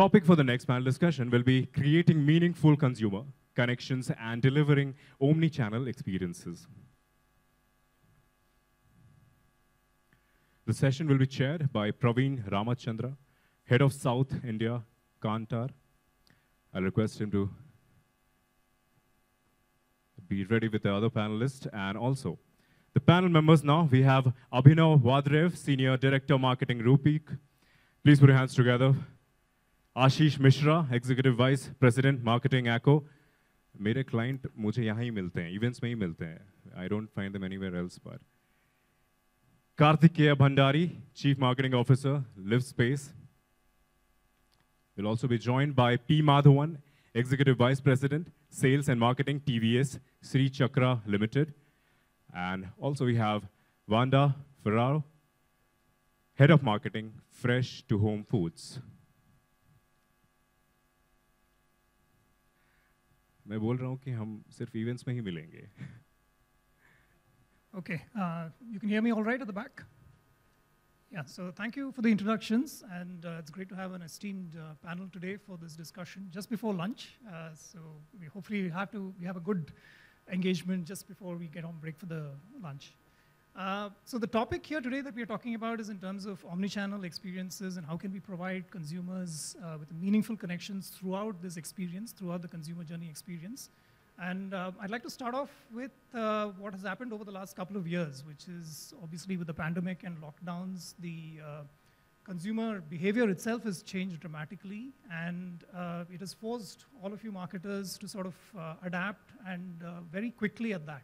topic for the next panel discussion will be creating meaningful consumer connections and delivering omni-channel experiences. The session will be chaired by Praveen Ramachandra, Head of South India, Kantar. I'll request him to be ready with the other panelists and also the panel members now. We have Abhinav Vadrev, Senior Director Marketing, Rupeek. Please put your hands together. Ashish Mishra, Executive Vice President Marketing, ACKO. Mere client mujhe yahan hi milte hain, events mein hi milte hain. I don't find them anywhere else. But Kartikeya Bhandari, Chief Marketing Officer, Livspace. We'll also be joined by P Madhavan, Executive Vice President, Sales and Marketing, TVS Srichakra Limited. And also we have Vanda Ferrao, Head of Marketing, Fresh to Home Foods. मैं बोल रहा हूँ कि हम सिर्फ events में ही मिलेंगे. Okay, you can hear me all right at the back? Yeah, so thank you for the introductions, and it's great to have an esteemed panel today for this discussion just before lunch. So we hopefully we have a good engagement just before we get on break for the lunch. So the topic here today that we are talking about is in terms of omnichannel experiences and how can we provide consumers with meaningful connections throughout this experience, throughout the consumer journey experience. And I'd like to start off with what has happened over the last couple of years, which is obviously with the pandemic and lockdowns, the consumer behavior itself has changed dramatically, and it has forced all of you marketers to sort of adapt, and very quickly at that,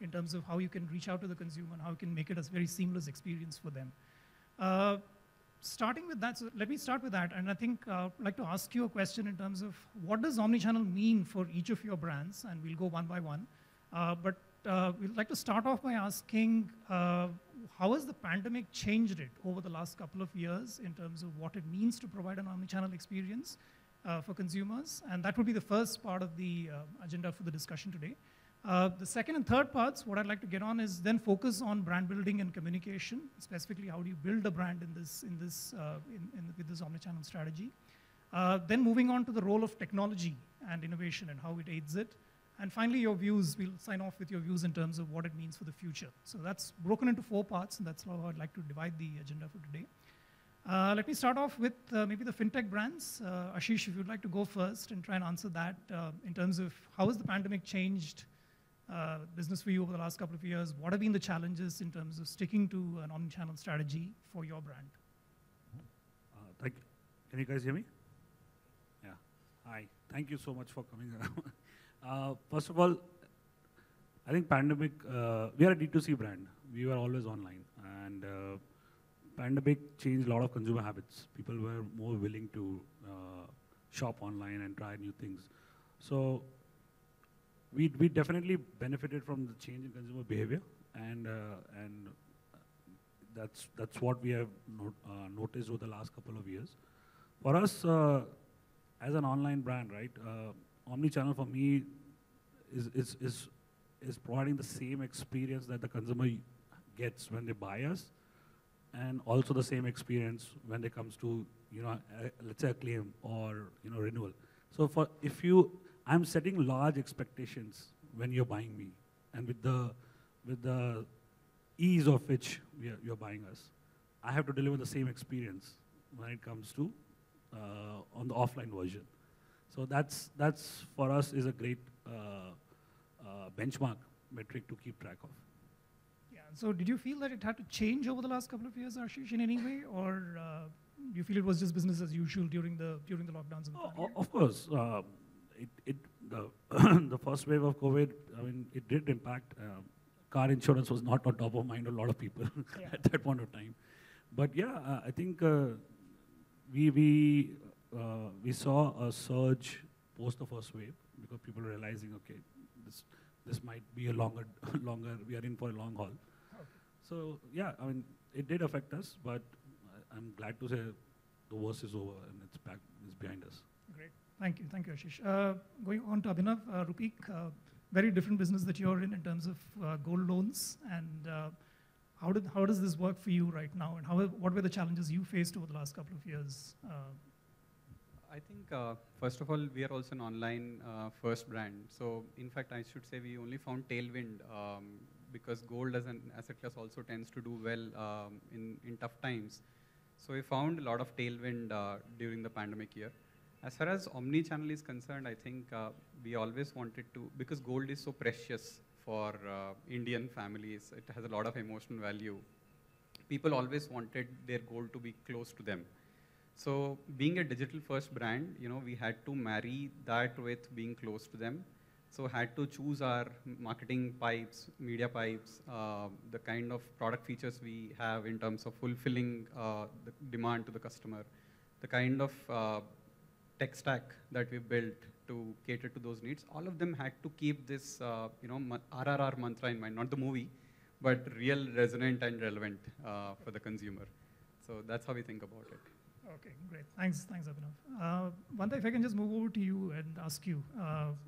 in terms of how you can reach out to the consumer and how you can make it a very seamless experience for them. Starting with that, so let me start with that, and I think I'd like to ask you a question in terms of what does omnichannel mean for each of your brands, and we'll go one by one. But we'd like to start off by asking how has the pandemic changed it over the last couple of years in terms of what it means to provide an omnichannel experience for consumers, and that would be the first part of the agenda for the discussion today. The second and third parts, what I'd like to get on is then focus on brand building and communication, specifically how do you build a brand with this omnichannel strategy. Then moving on to the role of technology and innovation and how it aids it. And finally, your views, we'll sign off with your views in terms of what it means for the future. So that's broken into four parts, and that's how I'd like to divide the agenda for today. Let me start off with maybe the fintech brands. Ashish, if you'd like to go first and try and answer that in terms of how has the pandemic changed business for you over the last couple of years? What have been the challenges in terms of sticking to an omnichannel strategy for your brand? Can you guys hear me? Yeah. Hi. Thank you so much for coming around. First of all, I think pandemic, we are a D2C brand. We were always online. And pandemic changed a lot of consumer habits. People were more willing to shop online and try new things. So we definitely benefited from the change in consumer behavior, and that's what we have noticed over the last couple of years. For us, as an online brand, right, omnichannel for me is providing the same experience that the consumer gets when they buy us, and also the same experience when it comes to, you know, let's say a claim or, you know, renewal. So for I'm setting large expectations when you're buying me, and with the ease of which you're buying us, I have to deliver the same experience when it comes to on the offline version. So that's for us is a great benchmark metric to keep track of. Yeah. So did you feel that it had to change over the last couple of years, Ashish, in any way, or do you feel it was just business as usual during the lockdowns? And of course. The first wave of COVID, I mean, it did impact. Car insurance was not on top of mind of a lot of people at that point of time. But yeah, I think we saw a surge post the first wave because people were realizing, okay, this might be a longer. We are in for a long haul. Okay. So yeah, I mean, it did affect us, but I'm glad to say the worst is over and it's behind us. Great. Thank you, Ashish. Going on to Abhinav, Rupeek, very different business that you're in terms of gold loans, and how does this work for you right now, and what were the challenges you faced over the last couple of years? I think, first of all, we are also an online first brand. So in fact, I should say we only found tailwind because gold as an asset class also tends to do well in tough times. So we found a lot of tailwind during the pandemic year. As far as omni-channel is concerned, I think we always wanted to, because gold is so precious for Indian families, it has a lot of emotional value. People always wanted their gold to be close to them. So being a digital first brand, you know, we had to marry that with being close to them. So had to choose our marketing pipes, media pipes, the kind of product features we have in terms of fulfilling the demand to the customer, the kind of tech stack that we built to cater to those needs. All of them had to keep this, you know, RRR mantra in mind, not the movie, but real, resonant, and relevant for the consumer. So that's how we think about it. Okay, great. Thanks, Abhinav. Vanda, if I can just move over to you and ask you,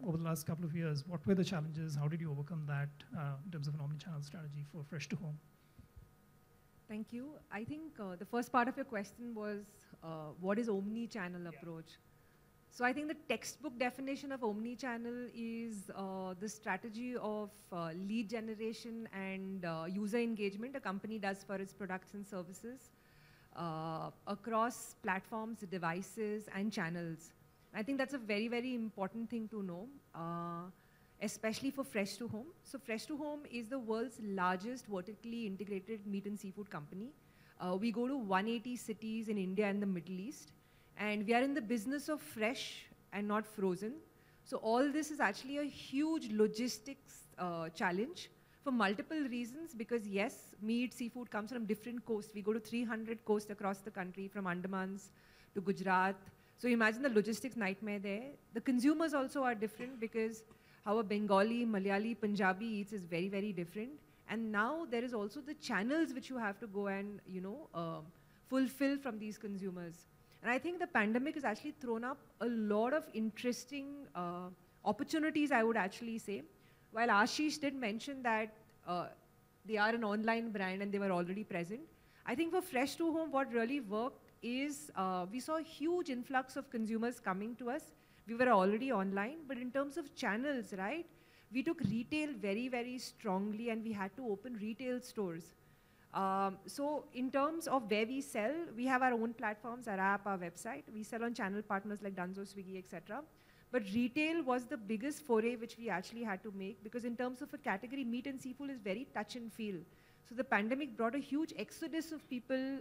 over the last couple of years, what were the challenges? How did you overcome that in terms of an omnichannel strategy for Fresh to Home? Thank you. I think the first part of your question was, what is omnichannel approach? So I think the textbook definition of omnichannel is the strategy of lead generation and user engagement a company does for its products and services. Across platforms, devices, and channels. I think that's a very, very important thing to know, especially for Fresh to Home. So Fresh to Home is the world's largest vertically integrated meat and seafood company. We go to 180 cities in India and the Middle East, and we are in the business of fresh and not frozen. So all this is actually a huge logistics challenge, for multiple reasons, because yes, meat, seafood comes from different coasts. We go to 300 coasts across the country, from Andamans to Gujarat. So you imagine the logistics nightmare there. The consumers also are different, because how a Bengali, Malayali, Punjabi eats is very, very different. And now there is also the channels which you have to go and, you know, fulfill from these consumers. And I think the pandemic has actually thrown up a lot of interesting opportunities, I would actually say. While Ashish did mention that they are an online brand and they were already present, I think for Fresh to Home, what really worked is we saw a huge influx of consumers coming to us. We were already online, but in terms of channels, right, we took retail very, very strongly and we had to open retail stores. So in terms of where we sell, we have our own platforms, our app, our website. We sell on channel partners like Dunzo, Swiggy, etc. But retail was the biggest foray which we actually had to make, because in terms of a category, meat and seafood is very touch and feel. So the pandemic brought a huge exodus of people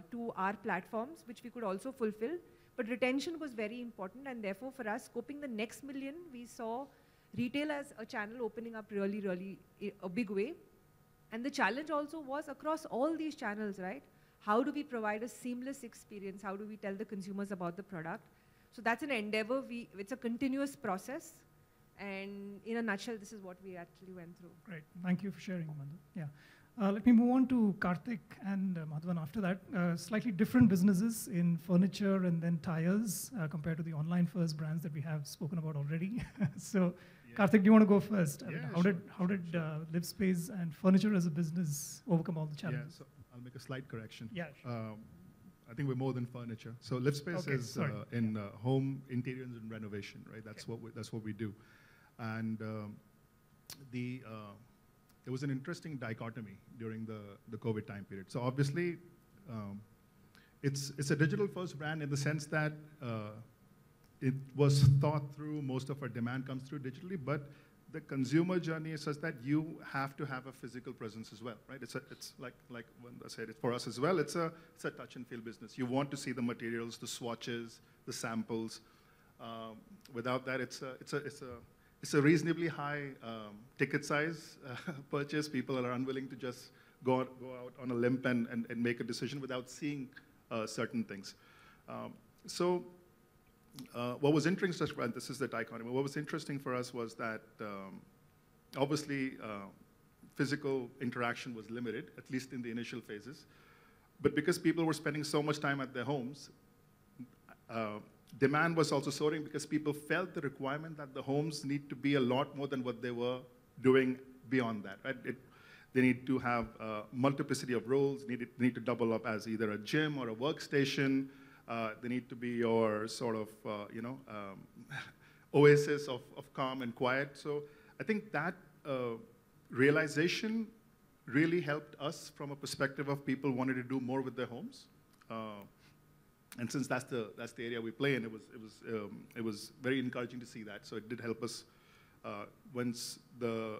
to our platforms, which we could also fulfill. But retention was very important, and therefore for us, scoping the next million, we saw retail as a channel opening up really, really a big way. And the challenge also was across all these channels, right? How do we provide a seamless experience? How do we tell the consumers about the product? So that's an endeavor. It's a continuous process. And in a nutshell, this is what we actually went through. Great. Thank you for sharing, Vanda. Yeah. Let me move on to Karthik and Madhavan after that. Slightly different businesses in furniture and then tires compared to the online-first brands that we have spoken about already. So yeah. Karthik, do you want to go first? How did Livspace and furniture as a business overcome all the challenges? Yeah, so I'll make a slight correction. Yeah, sure. I think we're more than furniture. So Livspace is in home interiors and renovation, right? That's what we do. And there was an interesting dichotomy during the COVID time period. So obviously, it's a digital first brand in the sense that it was thought through. Most of our demand comes through digitally, but the consumer journey is such that you have to have a physical presence as well, right? It's like when I said, for us as well, it's a touch and feel business. You want to see the materials, the swatches, the samples. Without that, it's a reasonably high ticket size purchase. People are unwilling to just go out on a limb and make a decision without seeing certain things. What was interesting, and this is the dichotomy, what was interesting for us was that obviously physical interaction was limited, at least in the initial phases. But because people were spending so much time at their homes, demand was also soaring because people felt the requirement that the homes need to be a lot more than what they were doing beyond that. Right? They need to have multiplicity of roles, need to double up as either a gym or a workstation, They need to be your sort of, oasis of calm and quiet. So I think that realization really helped us from a perspective of people wanted to do more with their homes. And since that's the area we play in, it was very encouraging to see that. So it did help us once the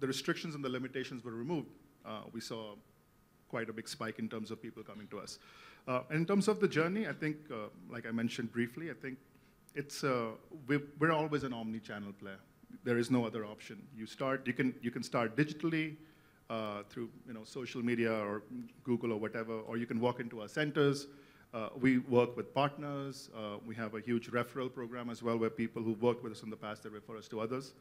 restrictions and the limitations were removed. We saw quite a big spike in terms of people coming to us. In terms of the journey, I think, like I mentioned briefly, I think it's we're always an omni-channel player. There is no other option. You can start digitally through social media or Google or whatever, or you can walk into our centers. We work with partners. We have a huge referral program as well, where people who worked with us in the past, they refer us to others.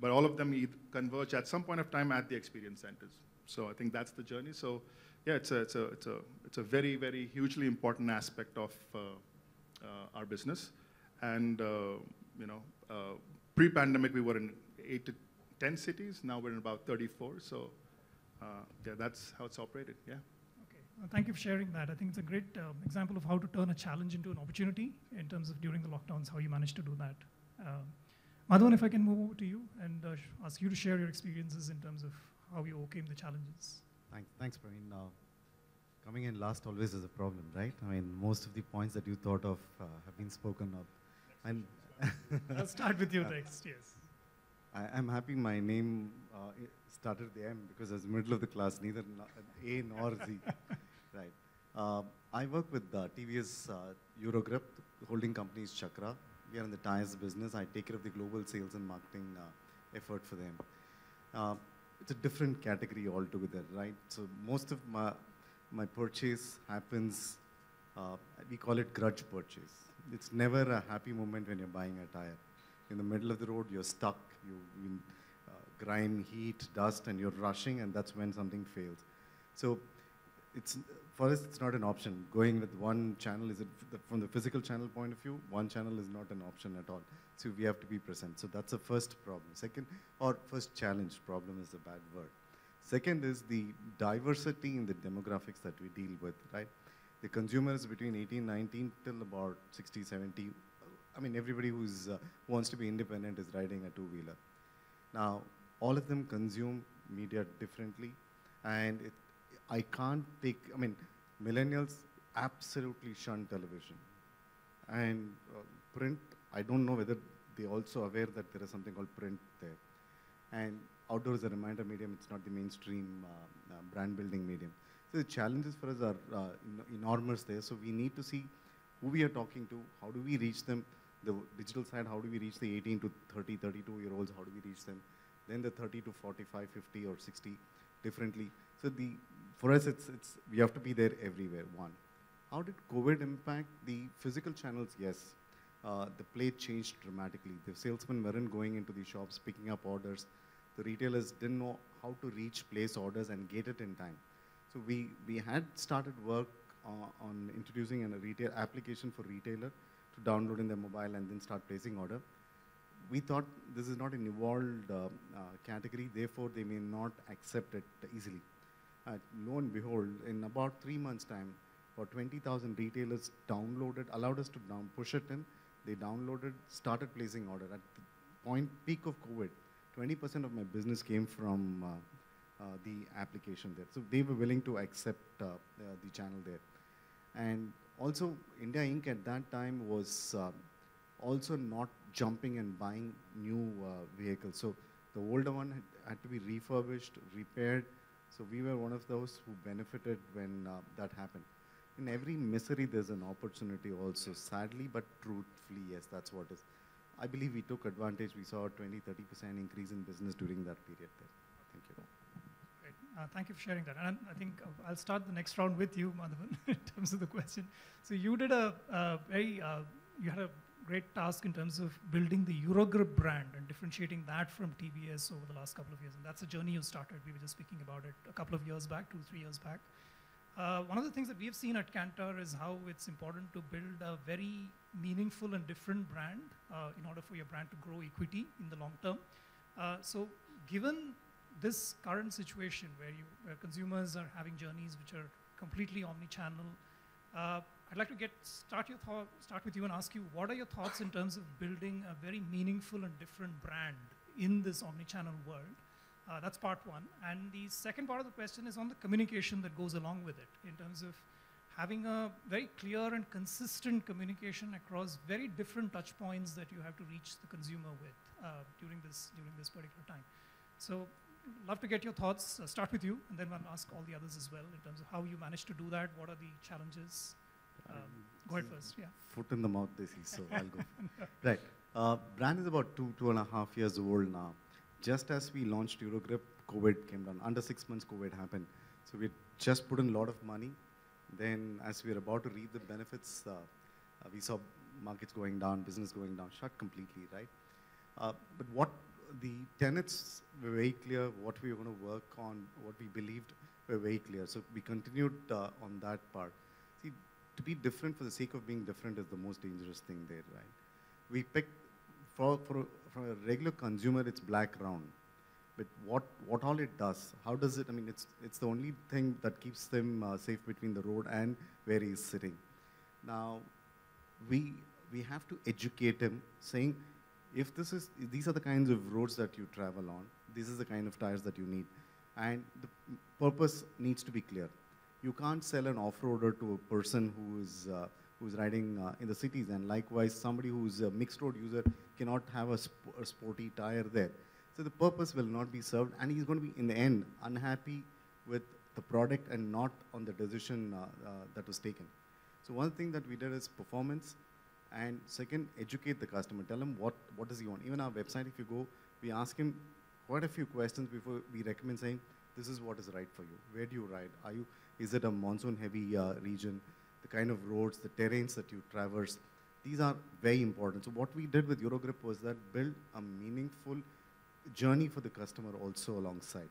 But all of them converge at some point of time at the experience centers. So I think that's the journey. So yeah, it's a very, very hugely important aspect of our business. And pre-pandemic we were in 8 to 10 cities. Now we're in about 34. So yeah, that's how it's operated. Yeah. Thank you for sharing that. I think it's a great example of how to turn a challenge into an opportunity in terms of during the lockdowns, how you managed to do that. Madhavan, if I can move over to you and ask you to share your experiences in terms of how you overcame the challenges. Thanks, Praveen. Coming in last always is a problem, right? I mean, most of the points that you thought of have been spoken of. And I'll start with you next, yes. I'm happy my name started the M because I was middle of the class, neither A nor Z. Right. I work with TVS Eurogrip, the holding company is Chakra. We are in the tires business. I take care of the global sales and marketing effort for them. It's a different category altogether, right? So most of my purchase happens, we call it grudge purchase. It's never a happy moment when you're buying a tire. In the middle of the road, you're stuck. You grime, heat, dust, and you're rushing, and that's when something fails. So it's, for us, it's not an option. Going with one channel, from the physical channel point of view, one channel is not an option at all. So we have to be present. So that's the first problem. First challenge, problem is a bad word. Second is the diversity in the demographics that we deal with, right? The consumers between 18, 19 till about 60, 70. I mean, everybody who wants to be independent is riding a two-wheeler. Now, all of them consume media differently, and I mean, millennials absolutely shun television. And print, I don't know whether they're also aware that there is something called print there. And outdoor is a reminder medium, it's not the mainstream brand building medium. So the challenges for us are enormous there, so we need to see who we are talking to, how do we reach them. The digital side, how do we reach the 18 to 30, 32-year-olds, how do we reach them? Then the 30 to 45, 50 or 60 differently. So for us, we have to be there everywhere, one. How did COVID impact the physical channels? Yes, the play changed dramatically. The salesmen weren't going into the shops, picking up orders. The retailers didn't know how to reach, place orders and get it in time. So we had started work on introducing a retail application for retailer to download in their mobile and then start placing order. We thought this is not an evolved category, therefore they may not accept it easily. Lo and behold, in about 3 months' time, about 20,000 retailers allowed us to push it in. They downloaded, started placing order. At the peak of COVID, 20% of my business came from the application there. So they were willing to accept the channel there. And also, India Inc. at that time was also not jumping and buying new vehicles. So the older one had to be refurbished, repaired. So we were one of those who benefited when that happened. In every misery, there's an opportunity also, sadly, but truthfully, yes, that's what it is. I believe we took advantage. We saw a 20, 30% increase in business during that period there. Thank you. Thank you for sharing that. And I think I'll start the next round with you, Madhavan, in terms of the question. So you did you had a great task in terms of building the Eurogrip brand and differentiating that from TVS over the last couple of years. And that's a journey you started. We were just speaking about it a couple of years back, 2 or 3 years back. One of the things that we've seen at Kantar is how it's important to build a very meaningful and different brand in order for your brand to grow equity in the long term. So given this current situation where consumers are having journeys which are completely omni-channel, I'd like to start with you and ask you, what are your thoughts in terms of building a very meaningful and different brand in this omnichannel world? That's part one. And the second part of the question is on the communication that goes along with it, in terms of having a very clear and consistent communication across very different touch points that you have to reach the consumer with during this particular time. So love to get your thoughts. Start with you, and then we'll ask all the others as well in terms of how you managed to do that. What are the challenges? Go ahead first. Yeah. Foot in the mouth, they see. So I'll go. Right. Brand is about two and a half years old now. Just as we launched Eurogrip, COVID came down. Under 6 months, COVID happened. So we just put in a lot of money. Then, as we were about to reap the benefits, we saw markets going down, business going down, shut completely, right? But what the tenets were very clear, what we were going to work on, what we believed were very clear. So we continued on that part. See, to be different for the sake of being different is the most dangerous thing there, right? We picked, for a regular consumer, it's black round. But what all it does, how does it, I mean, it's the only thing that keeps them safe between the road and where he is sitting. Now, we have to educate him, saying, if this is, these are the kinds of roads that you travel on, this is the kind of tires that you need. And the purpose needs to be clear. You can't sell an off-roader to a person who's riding in the cities, and likewise, somebody who's a mixed road user cannot have a sporty tire there. So the purpose will not be served, and he's going to be, in the end, unhappy with the product and not on the decision that was taken. So one thing that we did is performance, and second, educate the customer. Tell him what does he want. Even our website, if you go, we ask him quite a few questions before we recommend saying, this is what is right for you. Where do you ride? Are you? Is it a monsoon-heavy region? The kind of roads, the terrains that you traverse, these are very important. So what we did with Eurogrip was that build a meaningful journey for the customer also alongside,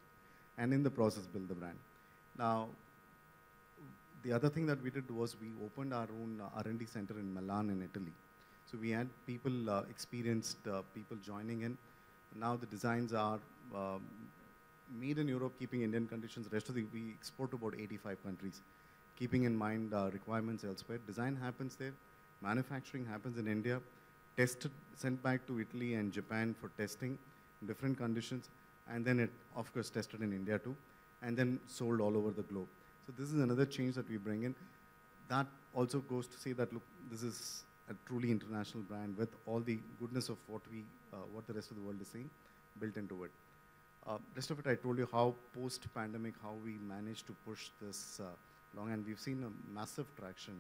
and in the process build the brand. Now, the other thing that we did was we opened our own R&D center in Milan in Italy. So we had people, experienced people joining in. Now the designs are made in Europe, keeping Indian conditions. The rest of the, we export to about 85 countries, keeping in mind requirements elsewhere. Design happens there, manufacturing happens in India, tested, sent back to Italy and Japan for testing, different conditions, and then it, of course, tested in India too, and then sold all over the globe. So this is another change that we bring in. That also goes to say that, look, this is a truly international brand with all the goodness of what the rest of the world is saying, built into it. Rest of it, I told you how post-pandemic, how we managed to push this along, and we've seen a massive traction.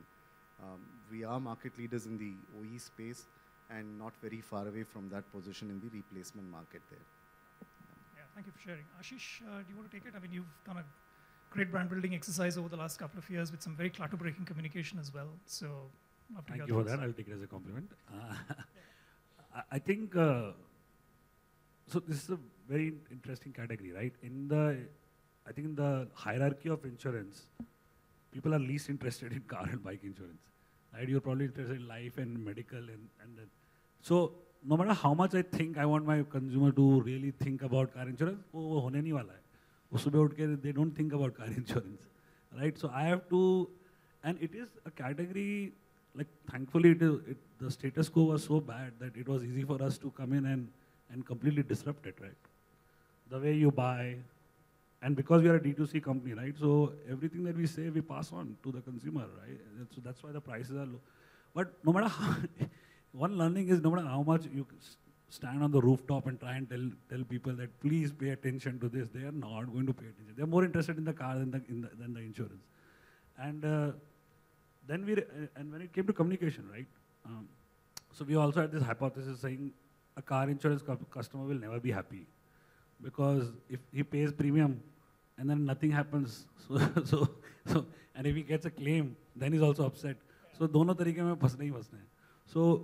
We are market leaders in the OE space, and not very far away from that position in the replacement market there. Yeah, thank you for sharing. Ashish, do you want to take it? I mean, you've done a great brand building exercise over the last couple of years with some very clutter-breaking communication as well. So, thank you for that. I'll take it as a compliment. I think, so this is a very interesting category, right? In the, I think in the hierarchy of insurance, people are least interested in car and bike insurance. Right, you're probably interested in life and medical and that. So no matter how much I think I want my consumer to really think about car insurance, they don't think about car insurance, right? So I have to, and it is a category, like thankfully the status quo was so bad that it was easy for us to come in and completely disrupt it, right? The way you buy, and because we are a D2C company, right? So everything that we say, we pass on to the consumer, right? So that's why the prices are low. But no matter how, one learning is no matter how much you stand on the rooftop and try and tell people that please pay attention to this, they are not going to pay attention. They're more interested in the car than the insurance. And then when it came to communication, right? So we also had this hypothesis saying a car insurance customer will never be happy, because if he pays premium, and then nothing happens, so and if he gets a claim, then he's also upset. So dono tarike mein phasna hi phasna hai. So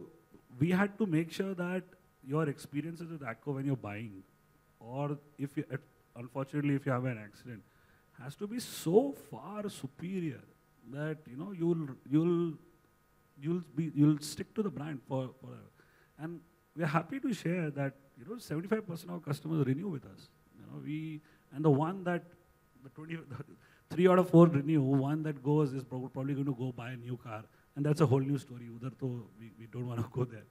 we had to make sure that your experiences with ACKO when you're buying, or if you, unfortunately if you have an accident, has to be so far superior that you know you'll stick to the brand for. And we're happy to share that, you know, 75% of our customers renew with us. You know, the 3 out of 4 renew, one that goes is probably going to go buy a new car And that's a whole new story. Udhar toh, we don't want to go there.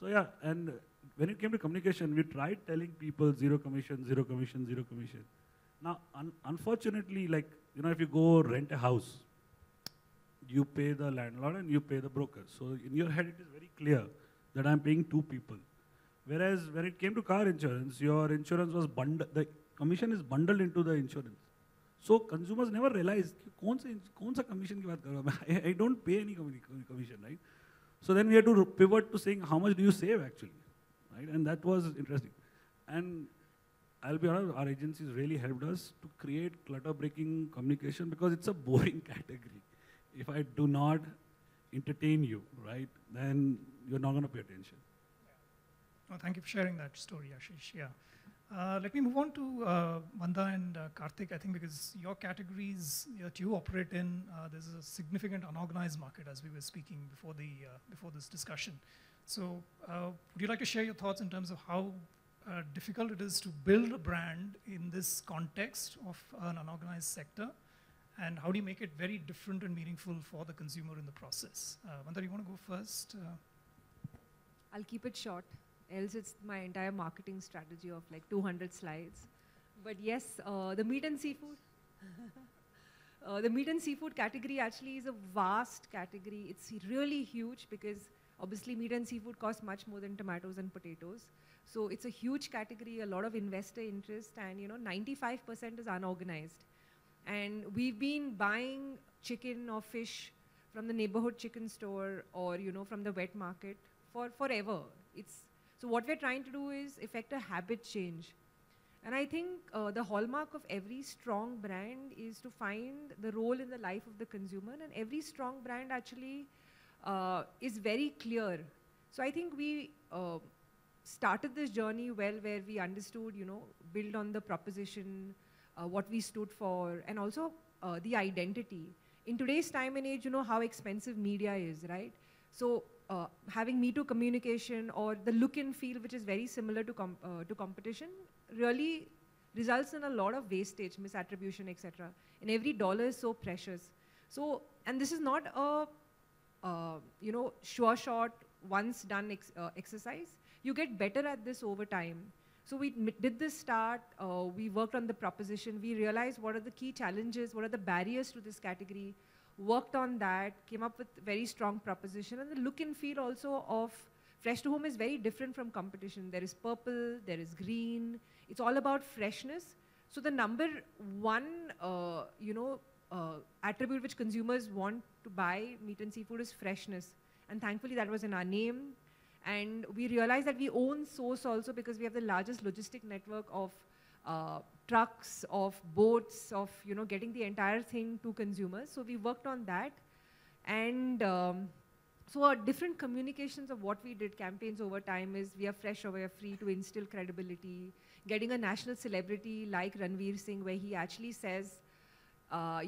So yeah, and when it came to communication, we tried telling people zero commission, zero commission, zero commission. Now, unfortunately, like, you know, if you go rent a house, you pay the landlord and you pay the broker. So in your head, it is very clear that I'm paying two people. Whereas when it came to car insurance, your insurance was bundled, the commission is bundled into the insurance. So consumers never realized, kaun sa commission ki baat kar raha hai? I don't pay any commission, right? So then we had to pivot to saying, how much do you save actually, right? And that was interesting. And I'll be honest, our agencies really helped us to create clutter-breaking communication because it's a boring category. If I do not entertain you, right, then you're not going to pay attention. Yeah. Oh, thank you for sharing that story, Ashish. Yeah. Let me move on to Vanda and Karthik, I think, because your categories that you operate in, there's a significant unorganized market, as we were speaking before the before this discussion. So would you like to share your thoughts in terms of how difficult it is to build a brand in this context of an unorganized sector? And how do you make it very different and meaningful for the consumer in the process? Vanda, you want to go first? I'll keep it short. Else it's my entire marketing strategy of like 200 slides. But yes, the meat and seafood. The meat and seafood category actually is a vast category. It's really huge because obviously meat and seafood cost much more than tomatoes and potatoes. So it's a huge category, a lot of investor interest, and you know, 95% is unorganized. And we've been buying chicken or fish from the neighborhood chicken store or, you know, from the wet market for forever. So what we're trying to do is effect a habit change. And I think the hallmark of every strong brand is to find the role in the life of the consumer. And every strong brand actually is very clear. So I think we started this journey well where we understood, you know, build on the proposition, what we stood for, and also the identity. In today's time and age, you know how expensive media is, right? So having Me Too communication or the look and feel, which is very similar to competition, really results in a lot of wastage, misattribution, etc. And every dollar is so precious. So, and this is not a, you know, sure shot, once done exercise. You get better at this over time. So we did this start, we worked on the proposition, we realized what are the key challenges, what are the barriers to this category, worked on that, came up with very strong proposition, and the look and feel also of Fresh to Home is very different from competition. There is purple, there is green, it's all about freshness. So the number one, you know, attribute which consumers want to buy meat and seafood is freshness. And thankfully that was in our name. And we realized that we own source also because we have the largest logistic network of trucks, of boats, of, you know, getting the entire thing to consumers. So we worked on that. And so our different communications of what we did, campaigns over time, is we are fresh or we are free to instill credibility, getting a national celebrity like Ranveer Singh, where he actually says,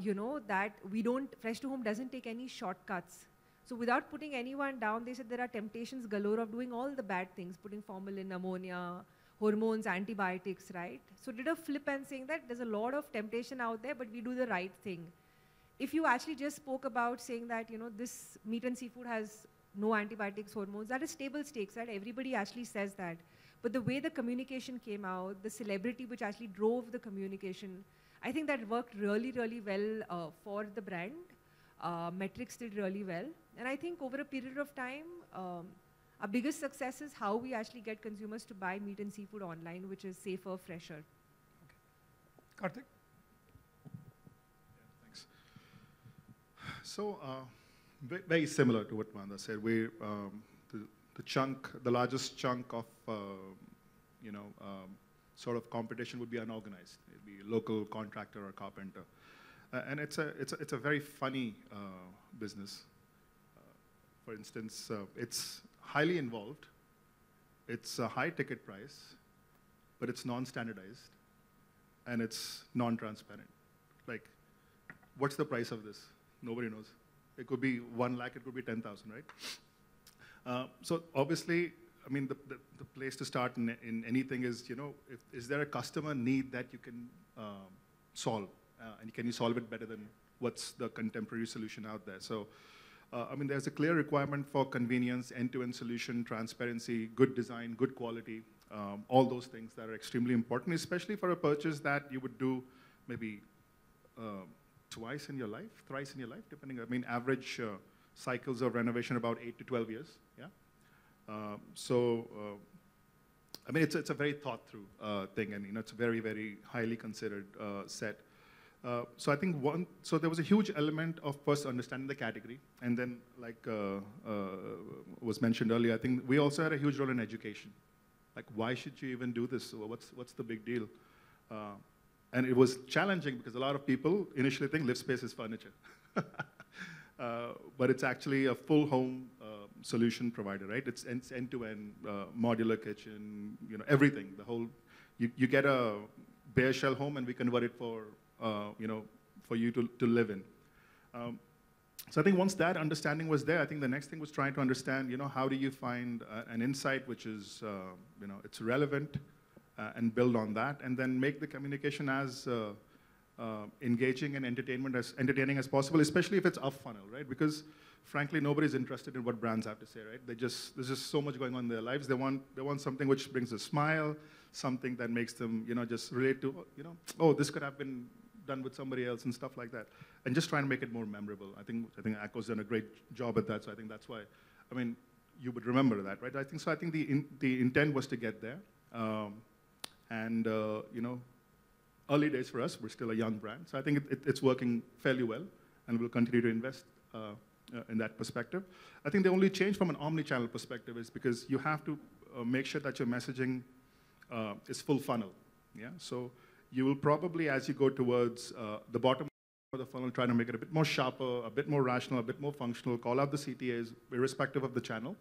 you know, that we don't, Fresh to Home doesn't take any shortcuts. So without putting anyone down, they said there are temptations galore of doing all the bad things, putting formalin, ammonia, hormones, antibiotics, right? So did a flip and saying that there's a lot of temptation out there, but we do the right thing. If you actually just spoke about saying that, you know, this meat and seafood has no antibiotics, hormones, that is table stakes, right? Everybody actually says that. But the way the communication came out, the celebrity which actually drove the communication, I think that worked really, really well for the brand. Metrics did really well. And I think over a period of time, our biggest success is how we actually get consumers to buy meat and seafood online, which is safer, fresher. Okay. Karthik? Yeah, thanks. So very similar to what Vanda said, we, the largest chunk of, you know, sort of competition would be unorganized. It would be a local contractor or carpenter. And it's a very funny business. For instance, it's highly involved, it's a high ticket price, but it's non-standardized, and it's non-transparent. Like, what's the price of this? Nobody knows. It could be 1 lakh, it could be 10,000, right? So obviously, I mean, the place to start in anything is, you know, is there a customer need that you can solve? And can you solve it better than what's the contemporary solution out there? So There's a clear requirement for convenience, end-to-end solution, transparency, good design, good quality, all those things that are extremely important, especially for a purchase that you would do maybe twice in your life, thrice in your life, depending. Average cycles of renovation about 8 to 12 years. Yeah. It's a very thought-through thing, and it's very, very highly considered set. So there was a huge element of first understanding the category, and then, like was mentioned earlier, I think we also had a huge role in education. Like, why should you even do this? What's the big deal? And it was challenging because a lot of people initially think Livspace is furniture, but it's actually a full home solution provider, right? It's end-to-end, modular kitchen, everything. The whole, you get a bare shell home, and we convert it for you to live in. So I think once that understanding was there, I think the next thing was trying to understand, how do you find an insight which is, it's relevant, and build on that, and then make the communication as engaging and entertaining as possible, especially if it's up funnel, right? Because frankly, nobody's interested in what brands have to say, right? There's just so much going on in their lives. They want something which brings a smile, something that makes them, just relate to, oh, this could have been done with somebody else and stuff like that, and just trying to make it more memorable. I think ACKO's done a great job at that, so I think that's why, you would remember that, right? I think the intent was to get there, early days for us. We're still a young brand, so I think it's working fairly well, and we'll continue to invest in that perspective. I think the only change from an omni-channel perspective is because you have to make sure that your messaging is full funnel. Yeah, so you will probably, as you go towards the bottom of the funnel, try to make it a bit more sharper, a bit more rational, a bit more functional, call out the CTAs, irrespective of the channel.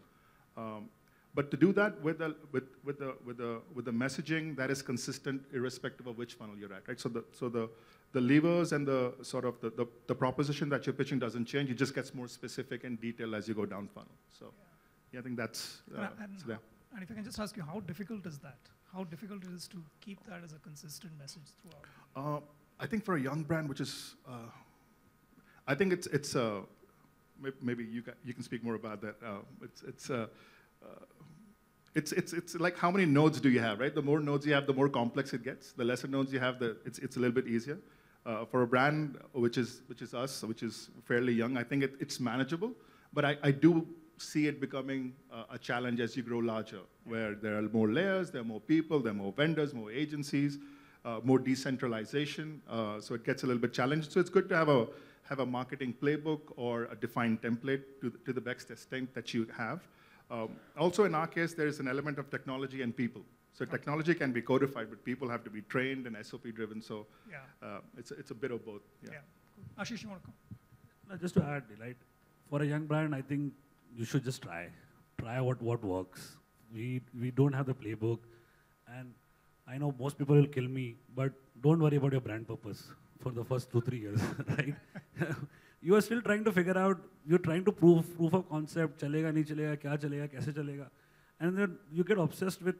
But to do that with the messaging that is consistent, irrespective of which funnel you're at, right? So the levers and the sort of the proposition that you're pitching doesn't change. It just gets more specific and detailed as you go down funnel. So yeah, I think that's there. And if I can just ask you, how difficult is that? How difficult it is to keep that as a consistent message throughout? I think for a young brand, which is, I think it's maybe you can speak more about that. It's like, how many nodes do you have, right? The more nodes you have, the more complex it gets. The lesser nodes you have, it's a little bit easier. For a brand which is us, which is fairly young, I think it's manageable. But I do see it becoming a challenge as you grow larger, where there are more layers, there are more people, there are more vendors, more agencies, more decentralization. So it gets a little bit challenged. So it's good to have a marketing playbook or a defined template to the best extent that you have. Also, in our case, there is an element of technology and people. So technology can be codified, but people have to be trained and SOP-driven. So it's a bit of both. Yeah. Cool. Ashish, you want to come? No, just to add, right? For a young brand, I think you should just try. Try what works. We don't have the playbook. And I know most people will kill me, but don't worry about your brand purpose for the first 2-3 years, right? You are still trying to figure out, you're trying to proof of concept, chalega, nahi chalega, kya chalega, kaise chalega. And then you get obsessed with,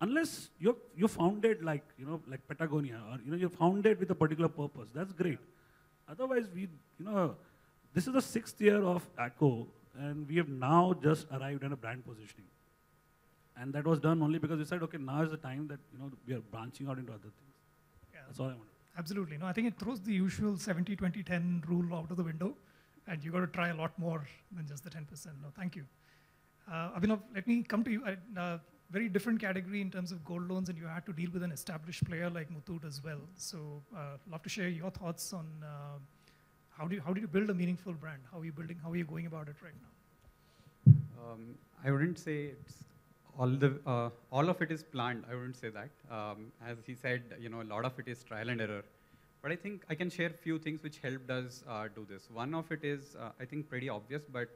unless you found it like Patagonia, or, you found it with a particular purpose. That's great. Yeah. Otherwise, this is the 6th year of ACKO, and we have now just arrived at a brand positioning. And that was done only because we said, okay, now is the time that, we are branching out into other things. Yeah. That's all I wanted. Absolutely. No, I think it throws the usual 70-20-10 rule out of the window, and you've got to try a lot more than just the 10%. No, thank you. Abhinav, let me come to you. Very different category in terms of gold loans, and you had to deal with an established player like Muthoot as well. So love to share your thoughts on how do you build a meaningful brand? How are you going about it right now? I wouldn't say it's all of it is planned. I wouldn't say that. As he said, a lot of it is trial and error. But I think I can share a few things which helped us do this. One of it is, I think, pretty obvious, but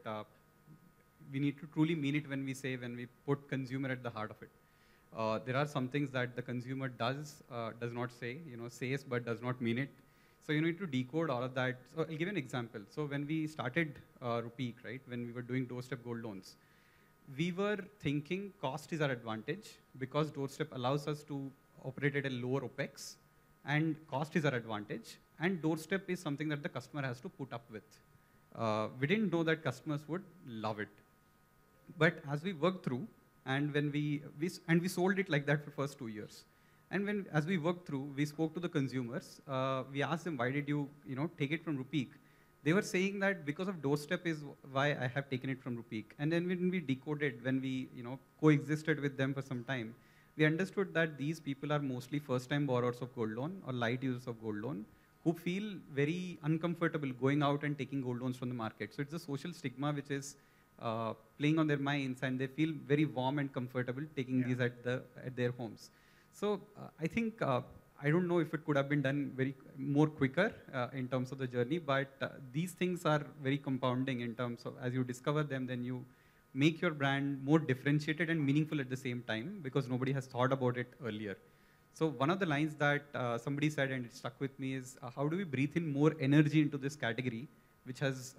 we need to truly mean it when we put consumer at the heart of it. There are some things that the consumer does not say, says but does not mean it. So you need to decode all of that. So I'll give an example. So when we started Rupeek, right, when we were doing doorstep gold loans, we were thinking cost is our advantage because doorstep allows us to operate at a lower OPEX, and cost is our advantage, and doorstep is something that the customer has to put up with. We didn't know that customers would love it. But as we worked through, and when we sold it like that for first 2 years. And when, as we worked through, we spoke to the consumers. We asked them, why did you, take it from Rupeek? They were saying that because of doorstep is why I have taken it from Rupeek. And then when we decoded, when we, coexisted with them for some time, we understood that these people are mostly first-time borrowers of gold loan or light users of gold loan who feel very uncomfortable going out and taking gold loans from the market. So it's a social stigma which is playing on their minds, and they feel very warm and comfortable taking these at their homes. So I think, I don't know if it could have been done more quicker in terms of the journey, but these things are very compounding in terms of as you discover them, then you make your brand more differentiated and meaningful at the same time because nobody has thought about it earlier. So one of the lines that somebody said and it stuck with me is, how do we breathe in more energy into this category, which has,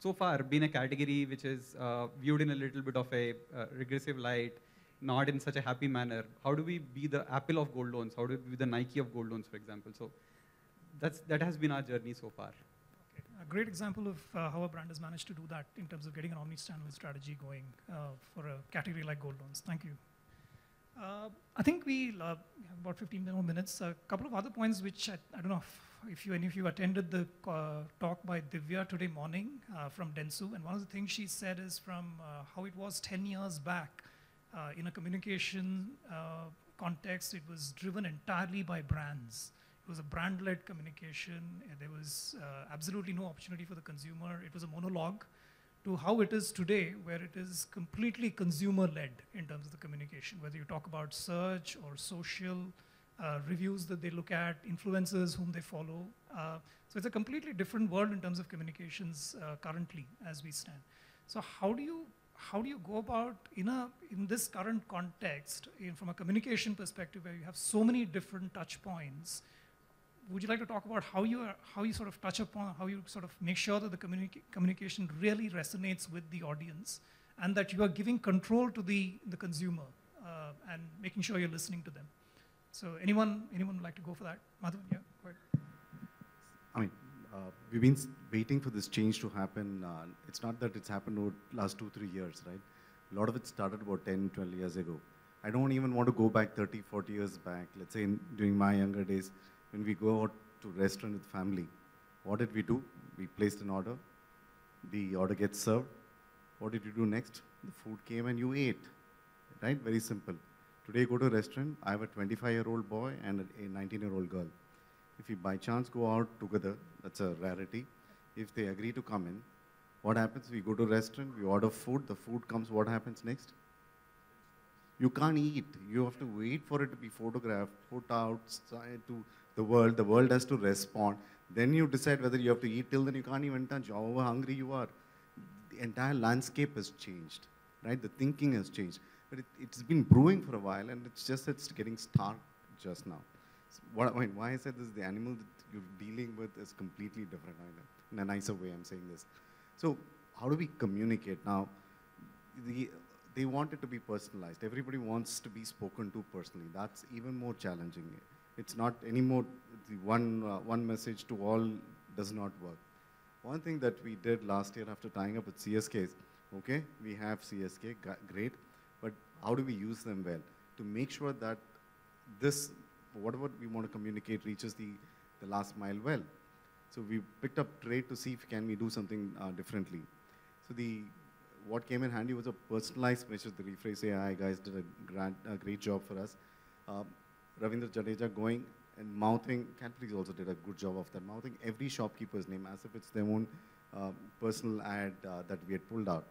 so far been a category which is viewed in a little bit of a regressive light, not in such a happy manner. How do we be the Apple of gold loans? How do we be the Nike of gold loans, for example? So that has been our journey so far. Okay. A great example of how a brand has managed to do that in terms of getting an omni-channel strategy going for a category like gold loans. Thank you. I think we have about 15 more minutes. A couple of other points which I don't know if any of you attended the talk by Divya today morning from Dentsu. And one of the things she said is from how it was 10 years back. In a communication context, it was driven entirely by brands. It was a brand-led communication. There was absolutely no opportunity for the consumer. It was a monologue to how it is today, where it is completely consumer-led in terms of the communication, whether you talk about search or social, reviews that they look at, influencers whom they follow. So it's a completely different world in terms of communications currently as we stand. So how do you go about, in this current context, from a communication perspective where you have so many different touch points, would you like to talk about how you sort of touch upon, how you sort of make sure that the communication really resonates with the audience and that you are giving control to the consumer and making sure you're listening to them? So anyone would like to go for that? Madhavan, yeah, go ahead. I mean, we've been waiting for this change to happen. It's not that it's happened over the last 2-3 years, right? A lot of it started about 10-12 years ago. I don't even want to go back 30-40 years back. Let's say during my younger days, when we go out to a restaurant with family, what did we do? We placed an order. The order gets served. What did you do next? The food came and you ate, right? Very simple. Today, go to a restaurant. I have a 25-year-old boy and a 19-year-old girl. If you by chance go out together, that's a rarity. If they agree to come in, what happens? We go to a restaurant, we order food, the food comes, what happens next? You can't eat. You have to wait for it to be photographed, put outside to the world. The world has to respond. Then you decide whether you have to eat. Till then, you can't even touch, however hungry you are. The entire landscape has changed, right? The thinking has changed. But it's been brewing for a while, and it's getting stark just now. What, I mean, why I said this, the animal that you're dealing with is completely different. In a nicer way, I'm saying this. So how do we communicate now? They want it to be personalized. Everybody wants to be spoken to personally. That's even more challenging. It's not anymore the one message to all does not work. One thing that we did last year after tying up with CSK is, okay, we have CSK, great, but how do we use them well? To make sure that this, whatever we want to communicate reaches the last mile well. So we picked up trade to see if can we do something differently. So what came in handy was a personalized measure, the rephrase, say, hi guys, did a great job for us. Ravindra Jadeja going and mouthing, Kathrick also did a good job of that, mouthing every shopkeeper's name as if it's their own personal ad that we had pulled out.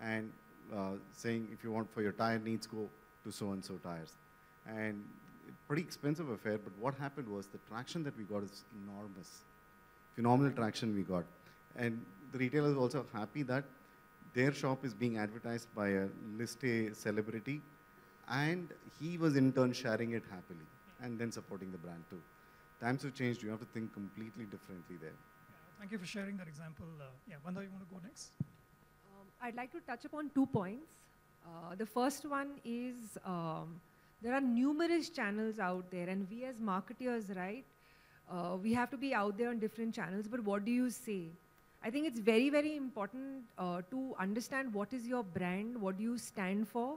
And saying, if you want for your tire needs, go to so-and-so tires. And pretty expensive affair, but what happened was the traction that we got is enormous. Phenomenal traction we got. And the retailer is also happy that their shop is being advertised by a list A celebrity, and he was in turn sharing it happily and then supporting the brand too. Times have changed. You have to think completely differently there. Yeah, thank you for sharing that example. Yeah, Vanda, you want to go next? I'd like to touch upon 2 points. The first one is there are numerous channels out there, and we as marketers, right, We have to be out there on different channels, but what do you say? I think it's very, very important to understand what is your brand, what do you stand for,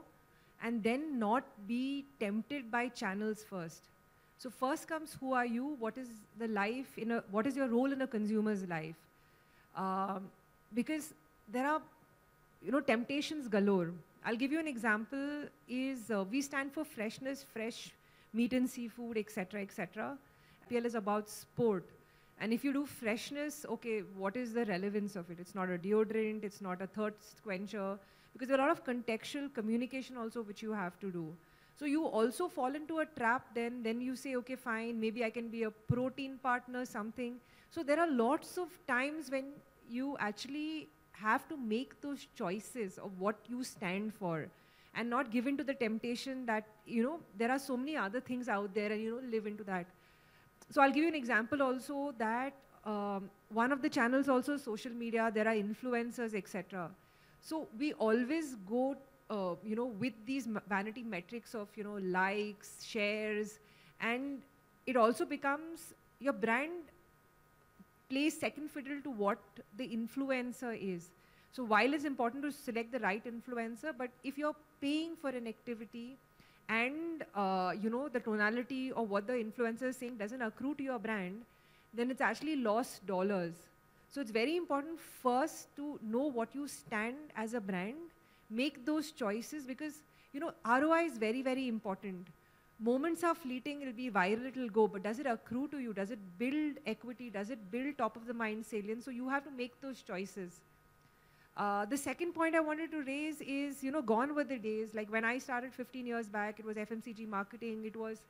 and then not be tempted by channels first. So first comes who are you, what is the life, what is your role in a consumer's life? Because there are, temptations galore. I'll give you an example is we stand for freshness, fresh meat and seafood, etc., etc. APL is about sport. And if you do freshness, okay, what is the relevance of it? It's not a deodorant, it's not a thirst quencher, because there are a lot of contextual communication also which you have to do. So you also fall into a trap then you say, okay, fine, maybe I can be a protein partner, something. So there are lots of times when you actually have to make those choices of what you stand for and not give in to the temptation that, there are so many other things out there and, live into that. So I'll give you an example also that one of the channels also social media, there are influencers, etc. So we always go, with these vanity metrics of, likes, shares, and it also becomes your brand plays second fiddle to what the influencer is. So while it's important to select the right influencer, but if you're paying for an activity, and the tonality or what the influencer is saying doesn't accrue to your brand, then it's actually lost dollars. So it's very important first to know what you stand as a brand, make those choices because, ROI is very, very important. Moments are fleeting, it'll be viral, it'll go, but does it accrue to you? Does it build equity? Does it build top of the mind salience? So you have to make those choices. The second point I wanted to raise is, gone were the days. Like when I started 15 years back, it was FMCG marketing. It was,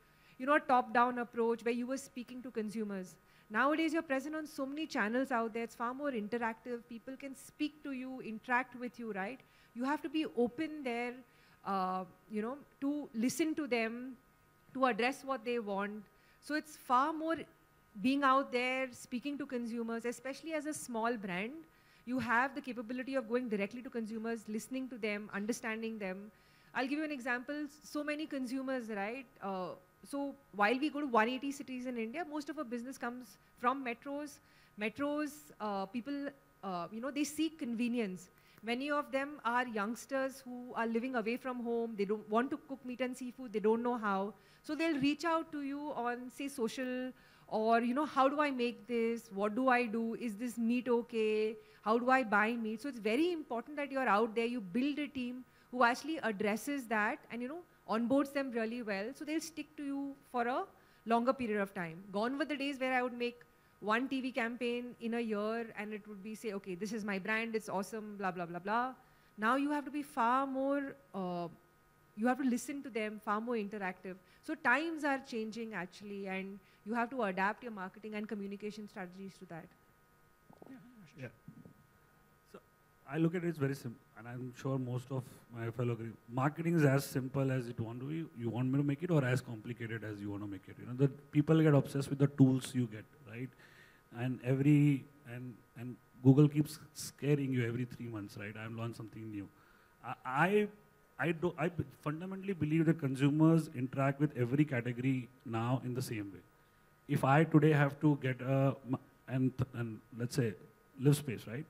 a top-down approach where you were speaking to consumers. Nowadays, you're present on so many channels out there. It's far more interactive. People can speak to you, interact with you, right? You have to be open there, to listen to them, to address what they want. So it's far more being out there, speaking to consumers, especially as a small brand. You have the capability of going directly to consumers, listening to them, understanding them. I'll give you an example. So many consumers, right? So while we go to 180 cities in India, most of our business comes from metros. Metros, people, they seek convenience. Many of them are youngsters who are living away from home. They don't want to cook meat and seafood. They don't know how. So they'll reach out to you on, say, social or, how do I make this? What do I do? Is this meat okay? How do I buy meat? So it's very important that you're out there, you build a team who actually addresses that and, onboards them really well. So they'll stick to you for a longer period of time. Gone were the days where I would make one TV campaign in a year and it would be say, okay, this is my brand, it's awesome, blah, blah, blah, blah. Now you have to be far more, you have to listen to them, far more interactive. So times are changing actually, and you have to adapt your marketing and communication strategies to that. Yeah. So I look at it as very simple, and I'm sure most of my fellow agree. Marketing is as simple as it want to be. You want me to make it, or as complicated as you want to make it. The people get obsessed with the tools you get, right? And and Google keeps scaring you every 3 months, right? I've learned something new. I fundamentally believe that consumers interact with every category now in the same way. If I today have to get a, and let's say, Livspace, right?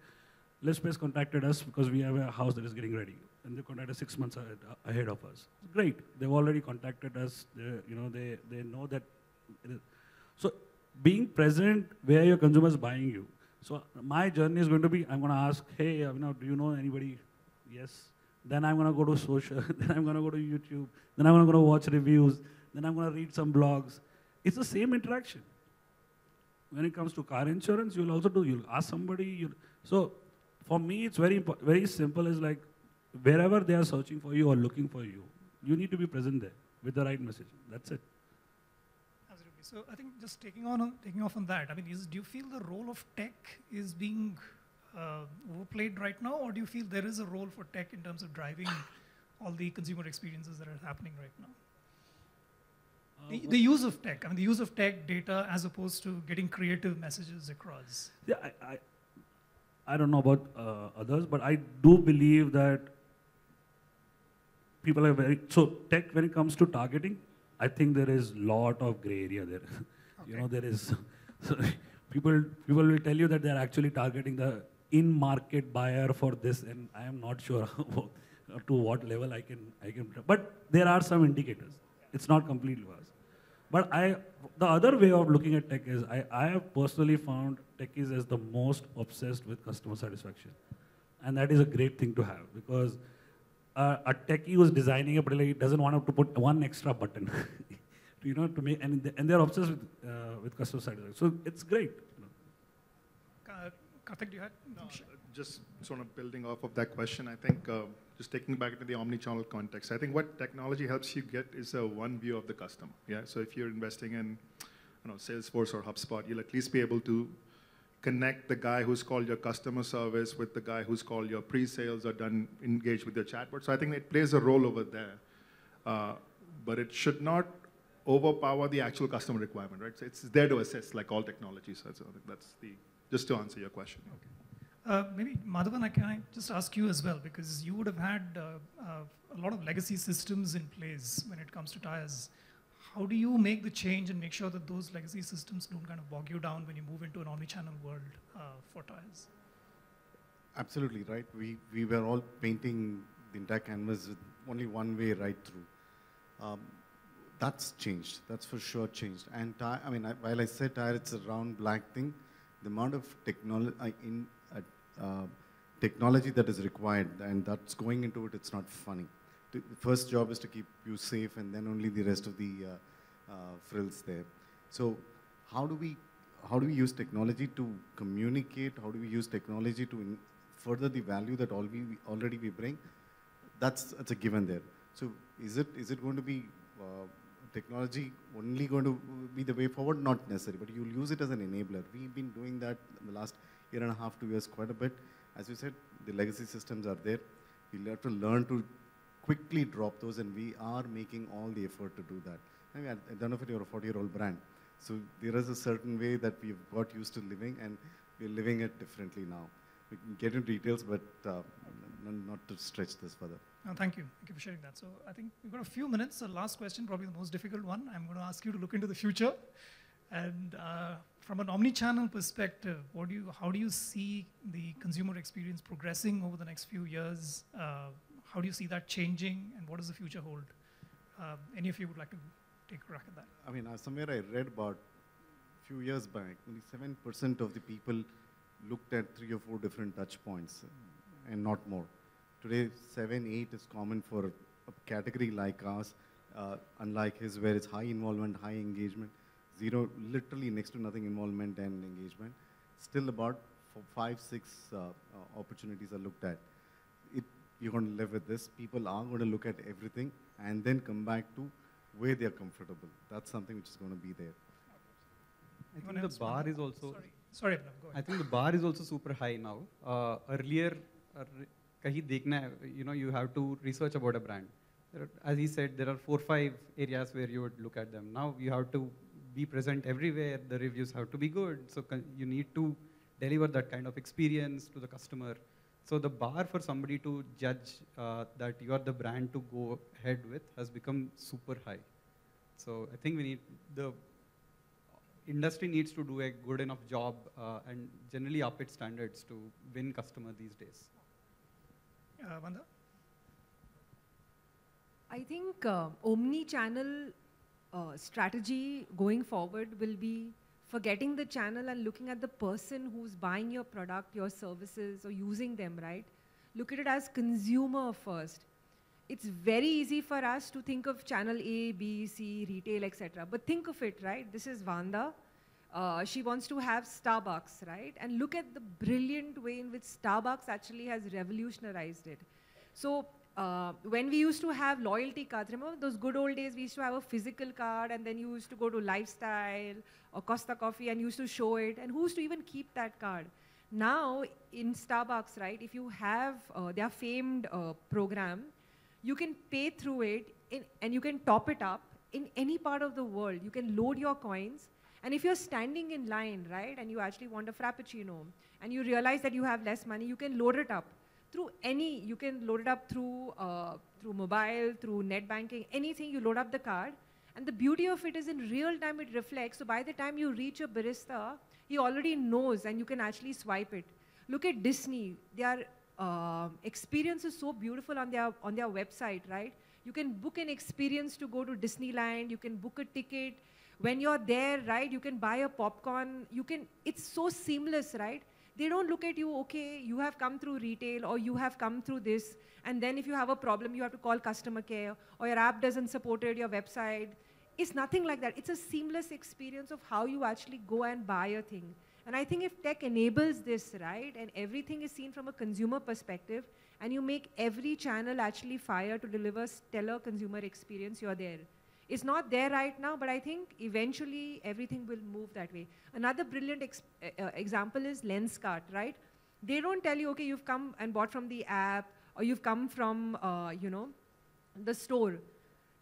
Livspace contacted us because we have a house that is getting ready. And they contacted us 6 months ahead of us. Great, they've already contacted us. They know that. So being present where your consumer is buying you. So my journey is going to be, I'm gonna ask, hey, do you know anybody? Yes. Then I'm going to go to social, then I'm going to go to YouTube, then I'm going to watch reviews, then I'm going to read some blogs. It's the same interaction. When it comes to car insurance, you'll also do, you'll ask somebody. So for me, it's very simple. It's like wherever they are searching for you or looking for you, you need to be present there with the right message. That's it. Absolutely. So I think just taking off on that, I mean, do you feel the role of tech is being overplayed right now, or do you feel there is a role for tech in terms of driving all the consumer experiences that are happening right now? The use of tech, the use of tech data as opposed to getting creative messages across. Yeah, I don't know about others, but I do believe that people are so tech when it comes to targeting, I think there is a lot of gray area there. Okay. There is So people will tell you that they're actually targeting the in-market buyer for this, and I am not sure to what level I can. But there are some indicators. It's not completely lost. But the other way of looking at tech is I have personally found techies as the most obsessed with customer satisfaction. And that is a great thing to have, because a techie who's designing a particular, he doesn't want to put one extra button, you know, to make, and they're obsessed with customer satisfaction. So it's great. Karthik, do you have? No, just sort of building off of that question, I think just taking back into the omni-channel context, I think what technology helps you get is a one view of the customer. Yeah, so if you're investing in, you know, Salesforce or HubSpot, you'll at least be able to connect the guy who's called your customer service with the guy who's called your pre-sales or done engaged with your chatbot. So I think it plays a role over there, but it should not overpower the actual customer requirement, right? So it's there to assist, like all technologies. So I think that's the, just to answer your question. Okay. Maybe, Madhavan, can I just ask you as well, because you would have had a lot of legacy systems in place when it comes to tires. How do you make the change and make sure that those legacy systems don't kind of bog you down when you move into an omni-channel world for tires? Absolutely, right? We were all painting the entire canvas with only one way right through. That's changed. That's for sure changed. And tire, I mean, while I said tire, it's a round black thing, the amount of technology that is required, and that's going into it, it's not funny. The first job is to keep you safe, and then only the rest of the frills there. So how do we use technology to communicate? How do we use technology to further the value that we already bring? That's a given there. So is it going to be technology only going to be the way forward? Not necessarily, but you'll use it as an enabler. We've been doing that in the last year and a half, 2 years, quite a bit. As you said, the legacy systems are there. We'll have to learn to quickly drop those, and we are making all the effort to do that. I mean, I don't know if you're a 40-year-old brand. So there is a certain way that we've got used to living, and we're living it differently now. We can get into details, but not to stretch this further. No, thank you. Thank you for sharing that. So I think we've got a few minutes. The last question, probably the most difficult one. I'm going to ask you to look into the future. And from an omni-channel perspective, how do you see the consumer experience progressing over the next few years? How do you see that changing, and what does the future hold? Any of you would like to take a crack at that? I mean, somewhere I read about a few years back, only 7% of the people looked at 3 or 4 different touch points, and not more. Today, 7, 8 is common for a category like ours, unlike his, where it's high involvement, high engagement. Zero, literally next to nothing involvement and engagement. Still about 5, 6 opportunities are looked at. You're going to live with this. People are going to look at everything and then come back to where they're comfortable. That's something which is going to be there. I think the bar is also... Sorry, go ahead. I think the bar is also super high now. Earlier, you know, you have to research about a brand. As he said, there are 4 or 5 areas where you would look at them. Now you have to be present everywhere, the reviews have to be good, so you need to deliver that kind of experience to the customer. So the bar for somebody to judge that you are the brand to go ahead with has become super high. So I think the industry needs to do a good enough job and generally up its standards to win customer these days. Vanda? I think omni-channel strategy going forward will be forgetting the channel and looking at the person who's buying your product, your services, or using them, right? Look at it as consumer first. It's very easy for us to think of channel A, B, C, retail, etc. But think of it, right? This is Vanda. She wants to have Starbucks, right? And look at the brilliant way in which Starbucks actually has revolutionized it. So when we used to have loyalty cards, remember those good old days, we used to have a physical card, and then you used to go to Lifestyle or Costa Coffee and used to show it, and who used to even keep that card? Now, in Starbucks, right, if you have their famed program, you can pay through it, and you can top it up in any part of the world. You can load your coins, and if you're standing in line, right, and you actually want a Frappuccino, and you realize that you have less money, you can load it up. You can load it up through mobile, through net banking, anything. You load up the card, And the beauty of it is in real time it reflects. So by the time you reach your barista, he already knows and you can actually swipe it. Look at Disney. Their experience is so beautiful on their website, right? You can book an experience to go to Disneyland. You can book a ticket. When you're there, right, you can buy a popcorn. You can. It's so seamless, right? They don't look at you, okay, you have come through retail or you have come through this, and then if you have a problem, you have to call customer care or your app doesn't support it, your website. It's nothing like that. It's a seamless experience of how you actually go and buy a thing. And I think if tech enables this, right, and everything is seen from a consumer perspective, and you make every channel actually fire to deliver stellar consumer experience, you're there. It's not there right now, but I think eventually everything will move that way. Another brilliant example is Lenskart, right? They don't tell you, okay, you've come and bought from the app, or you've come from, the store.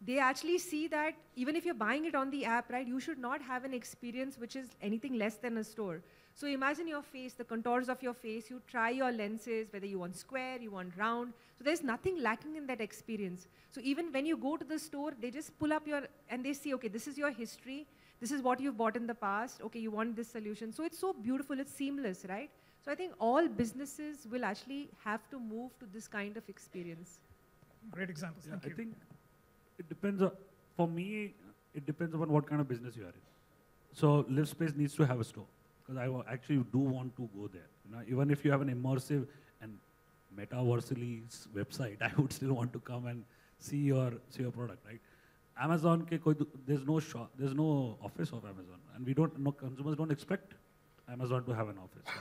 They actually see that even if you're buying it on the app, right, you should not have an experience which is anything less than a store. So imagine your face, the contours of your face, you try your lenses, whether you want square, you want round. So there's nothing lacking in that experience. So even when you go to the store, they just pull up and they see, okay, this is your history. This is what you've bought in the past. Okay, you want this solution. So it's so beautiful, it's seamless, right? So I think all businesses will actually have to move to this kind of experience. Great examples, yeah, thank you. I think it depends, for me, it depends upon what kind of business you are in. So Livspace needs to have a store. Because I actually do want to go there. You know, even if you have an immersive and metaversally website, I would still want to come and see your product, right? Amazon, there's no office of Amazon, and consumers don't expect Amazon to have an office,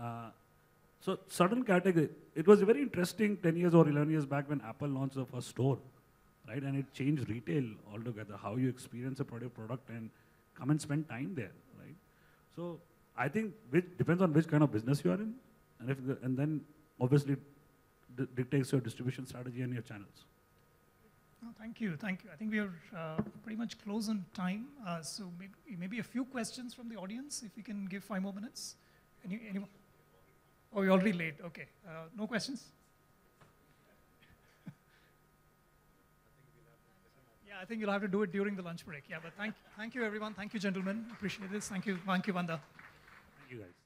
right? So certain category. It was very interesting 10 years or 11 years back when Apple launched the first store, right? And it changed retail altogether, how you experience a product and come and spend time there. So I think it depends on which kind of business you are in, and then obviously it dictates your distribution strategy and your channels. Oh, thank you, thank you. I think we are pretty much close on time. So maybe a few questions from the audience, if we can give 5 more minutes. Anyone? Oh, you're already late, okay. No questions? I think you'll have to do it during the lunch break. Yeah, but thank you, everyone. Thank you, gentlemen. Appreciate this. Thank you, Vanda. Thank you, guys.